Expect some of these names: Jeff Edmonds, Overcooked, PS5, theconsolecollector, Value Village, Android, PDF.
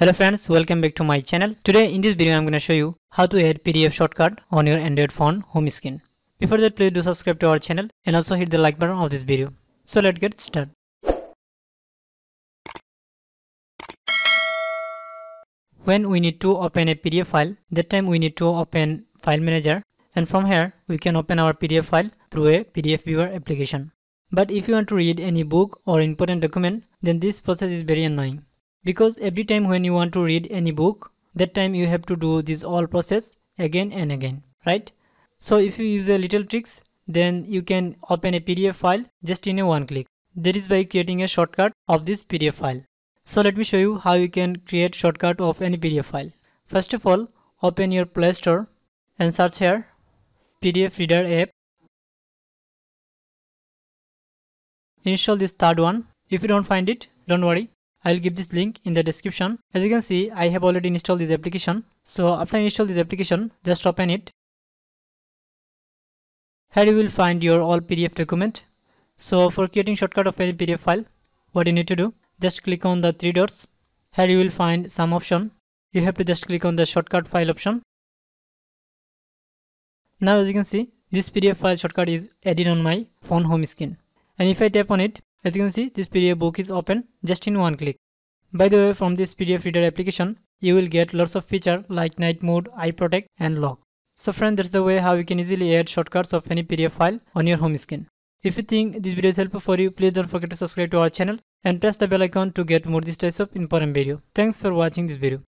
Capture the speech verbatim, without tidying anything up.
Hello friends, welcome back to my channel. Today in this video I'm going to show you how to add P D F shortcut on your Android phone home screen. Before that, please do subscribe to our channel and also hit the like button of this video. So let's get started. When we need to open a P D F file, that time we need to open file manager, and from here we can open our P D F file through a P D F viewer application. But if you want to read any book or important document, then this process is very annoying. Because every time when you want to read any book, that time you have to do this all process again and again, right? So if you use a little tricks, then you can open a P D F file just in a one click. That is by creating a shortcut of this P D F file. So let me show you how you can create shortcut of any P D F file. First of all, open your Play Store and search here P D F Reader app. Install this third one. If you don't find it, don't worry. I'll give this link in the description. As you can see, I have already installed this application. So after I install this application, just open it. Here you will find your all P D F document. So for creating shortcut of any P D F file, what you need to do, just click on the three dots. Here you will find some option. You have to just click on the shortcut file option. Now as you can see, this P D F file shortcut is added on my phone home screen. And if I tap on it, as you can see, this P D F book is open just in one click. By the way, from this P D F reader application, you will get lots of features like night mode, eye protect and lock. So friends, that's the way how you can easily add shortcuts of any P D F file on your home screen. If you think this video is helpful for you, please don't forget to subscribe to our channel and press the bell icon to get more these types of important video. Thanks for watching this video.